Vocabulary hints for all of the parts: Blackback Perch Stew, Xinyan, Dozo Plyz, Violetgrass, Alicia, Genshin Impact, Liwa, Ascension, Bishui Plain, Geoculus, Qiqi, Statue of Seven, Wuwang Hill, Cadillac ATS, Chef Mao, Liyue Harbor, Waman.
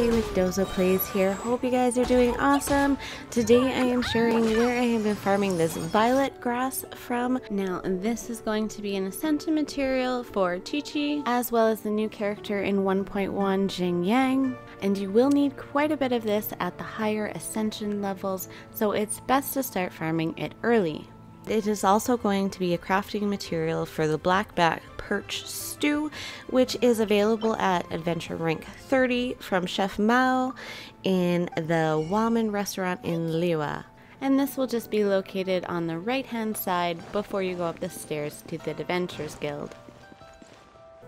2K with Dozo Plyz here. Hope you guys are doing awesome. Today I am sharing where I have been farming this violet grass from. Now this is going to be an Ascenta material for Qiqi, as well as the new character in 1.1 Xinyan. And you will need quite a bit of this at the higher Ascension levels, so it's best to start farming it early. It is also going to be a crafting material for the Blackback Perch Stew, which is available at Adventure Rank 30 from Chef Mao in the Waman restaurant in Liwa. And this will just be located on the right-hand side before you go up the stairs to the Adventurers Guild.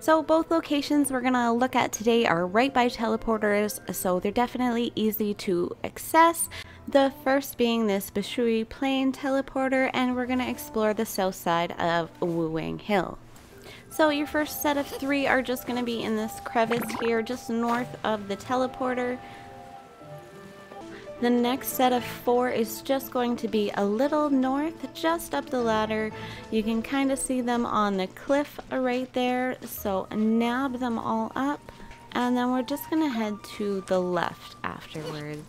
So both locations we're gonna look at today are right by teleporters, so they're definitely easy to access. The first being this Bishui Plain teleporter, and we're gonna explore the south side of Wuwang Hill. So your first set of three are just gonna be in this crevice here, just north of the teleporter. The next set of four is just going to be a little north, just up the ladder. You can kind of see them on the cliff right there, so nab them all up. And then we're just gonna head to the left afterwards.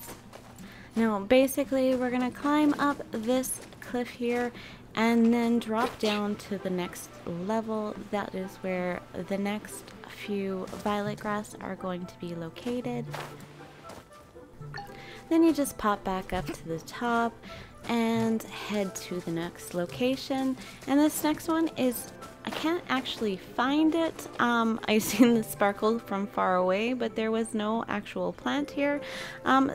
Now basically we're gonna climb up this cliff here and then drop down to the next level. That is where the next few violet grass are going to be located. Then you just pop back up to the top and head to the next location. And this next one is, I can't actually find it. I've seen the sparkle from far away, but there was no actual plant here.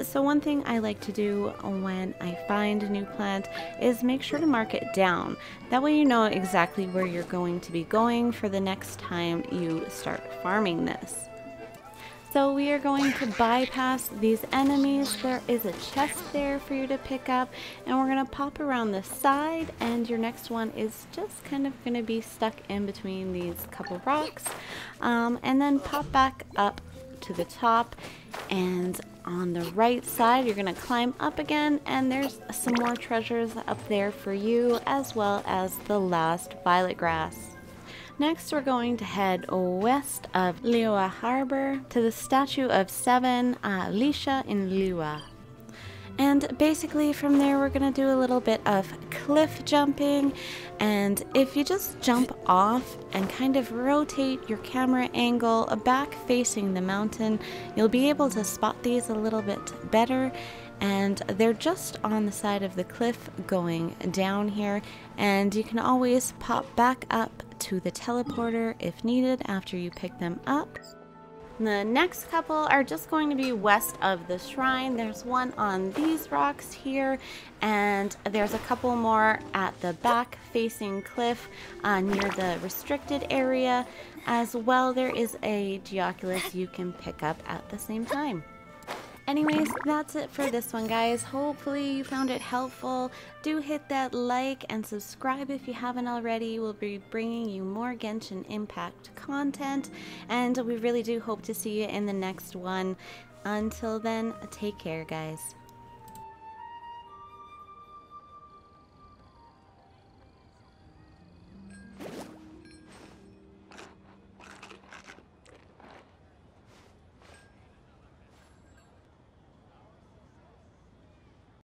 So one thing I like to do when I find a new plant is make sure to mark it down. That way you know exactly where you're going to be going for the next time you start farming this. So we are going to bypass these enemies. There is a chest there for you to pick up, and we're going to pop around the side, and your next one is just kind of going to be stuck in between these couple rocks, and then pop back up to the top, and on the right side you're going to climb up again, and there's some more treasures up there for you, as well as the last violet grass. Next, we're going to head west of Liyue Harbor to the Statue of Seven, Alicia in Liwa. And basically from there, we're gonna do a little bit of cliff jumping. And if you just jump off and kind of rotate your camera angle back facing the mountain, you'll be able to spot these a little bit better. And they're just on the side of the cliff going down here. And you can always pop back up to the teleporter if needed after you pick them up. The next couple are just going to be west of the shrine. There's one on these rocks here, and there's a couple more at the back facing cliff near the restricted area. As well, there is a geoculus you can pick up at the same time. Anyways, that's it for this one, guys. Hopefully you found it helpful. Do hit that like and subscribe if you haven't already. We'll be bringing you more Genshin Impact content, and we really do hope to see you in the next one. Until then, take care, guys.